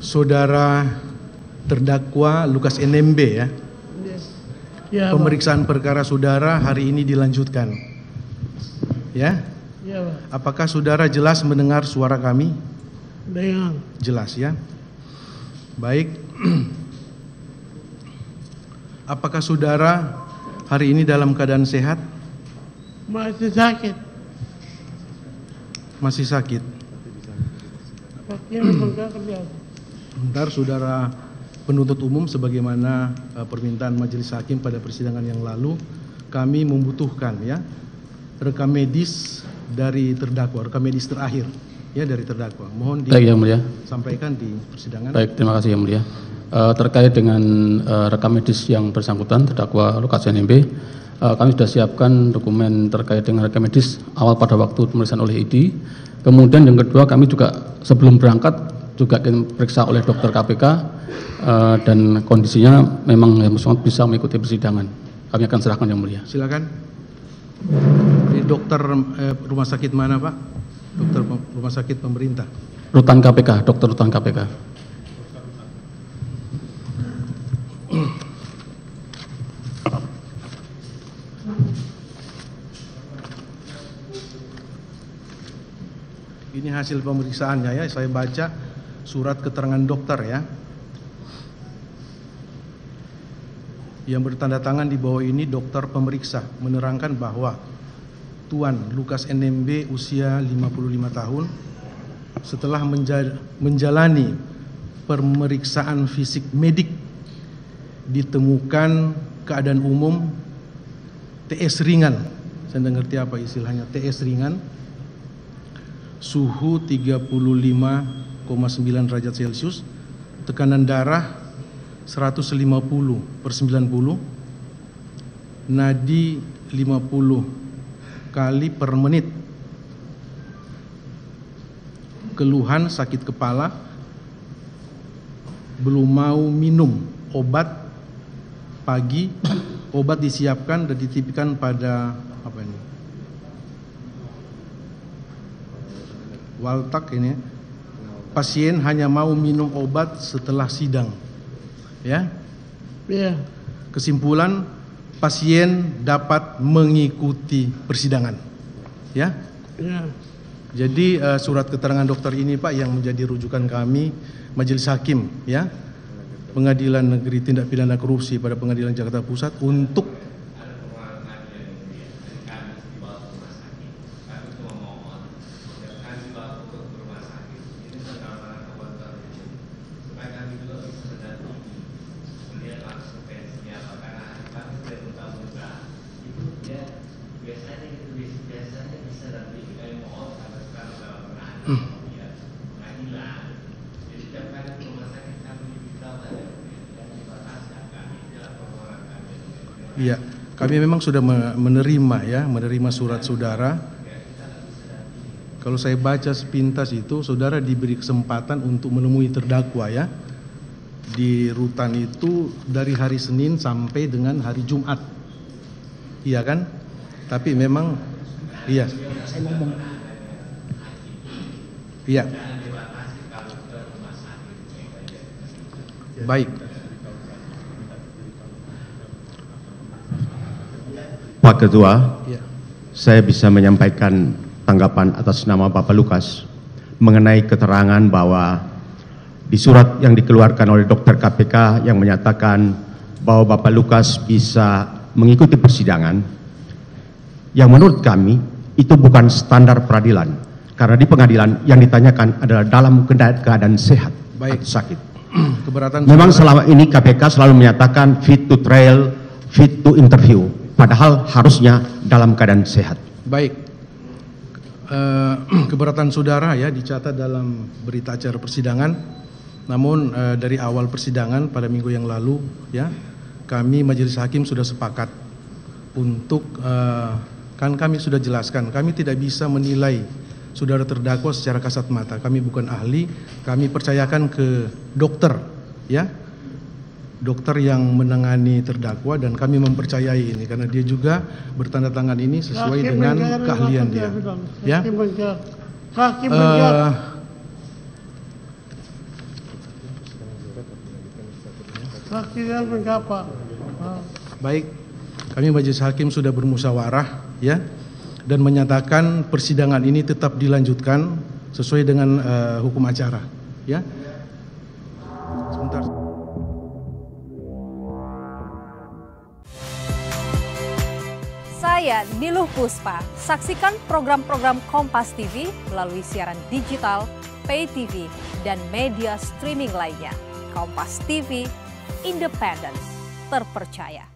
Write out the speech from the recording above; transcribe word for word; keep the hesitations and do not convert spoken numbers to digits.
saudara terdakwa Lukas Enembe ya. Ya, pemeriksaan Pak. Perkara saudara hari ini dilanjutkan. Ya? Ya, Pak. Apakah saudara jelas mendengar suara kami? Dengar. Jelas ya. Baik. Apakah saudara hari ini dalam keadaan sehat? Masih sakit. Masih sakit. Bentar saudara penuntut umum, sebagaimana uh, permintaan majelis hakim pada persidangan yang lalu, kami membutuhkan ya rekam medis dari terdakwa, rekam medis terakhir ya dari terdakwa. Mohon disampaikan di persidangan. Baik, terima kasih yang mulia. Uh, terkait dengan uh, rekam medis yang bersangkutan terdakwa Lukas Enembe, uh, kami sudah siapkan dokumen terkait dengan rekam medis awal pada waktu pemeriksaan oleh I D I. Kemudian yang kedua, kami juga sebelum berangkat juga diperiksa oleh dokter K P K, uh, dan kondisinya memang yang bersangkutan bisa mengikuti persidangan. Kami akan serahkan yang mulia. Silakan. Di dokter eh, rumah sakit mana Pak? Dokter rumah sakit pemerintah. Rutan K P K, dokter Rutan K P K. Ini hasil pemeriksaannya ya, saya baca surat keterangan dokter ya. Yang bertanda tangan di bawah ini dokter pemeriksa menerangkan bahwa Tuan Lukas Enembe usia lima puluh lima tahun setelah menja menjalani pemeriksaan fisik medik ditemukan keadaan umum T S ringan. Saya tidak ngerti apa istilahnya T S ringan. Suhu tiga puluh lima koma sembilan derajat Celcius, tekanan darah seratus lima puluh per sembilan puluh, nadi lima puluh kali per menit, keluhan sakit kepala, belum mau minum obat pagi, obat disiapkan dan dititipkan pada apa ini? Waltek ini, pasien hanya mau minum obat setelah sidang, ya. Yeah. Kesimpulan, pasien dapat mengikuti persidangan, ya. Yeah. Jadi uh, surat keterangan dokter ini Pak yang menjadi rujukan kami majelis hakim, ya, Pengadilan Negeri Tindak Pidana Korupsi pada Pengadilan Jakarta Pusat untuk Iya, kami memang sudah menerima ya, menerima surat saudara. Kalau saya baca sepintas itu, saudara diberi kesempatan untuk menemui terdakwa ya. Di rutan itu dari hari Senin sampai dengan hari Jumat. Iya kan? Tapi memang, iya. Iya. Baik. Pak Ketua, ya. Saya bisa menyampaikan tanggapan atas nama Bapak Lukas mengenai keterangan bahwa di surat yang dikeluarkan oleh dokter K P K yang menyatakan bahwa Bapak Lukas bisa mengikuti persidangan, yang menurut kami itu bukan standar peradilan, karena di pengadilan yang ditanyakan adalah dalam keadaan sehat baik atau sakit. Keberatan memang selama ini K P K selalu menyatakan fit to trial, fit to interview, padahal harusnya dalam keadaan sehat. Baik, eh, keberatan saudara ya dicatat dalam berita acara persidangan. Namun eh, dari awal persidangan pada minggu yang lalu ya, kami majelis hakim sudah sepakat untuk eh, kan kami sudah jelaskan, kami tidak bisa menilai saudara terdakwa secara kasat mata. Kami bukan ahli, kami percayakan ke dokter ya. Dokter yang menangani terdakwa, dan kami mempercayai ini karena dia juga bertanda tangan ini sesuai Hakim dengan keahlian dia. Ya. Hakim uh, Saksinya mengapa? Baik, kami majelis hakim sudah bermusyawarah ya dan menyatakan persidangan ini tetap dilanjutkan sesuai dengan uh, hukum acara ya. Sebentar. Saya Niluh Puspa, saksikan program-program Kompas T V melalui siaran digital, pay T V, dan media streaming lainnya. Kompas T V, independen, terpercaya.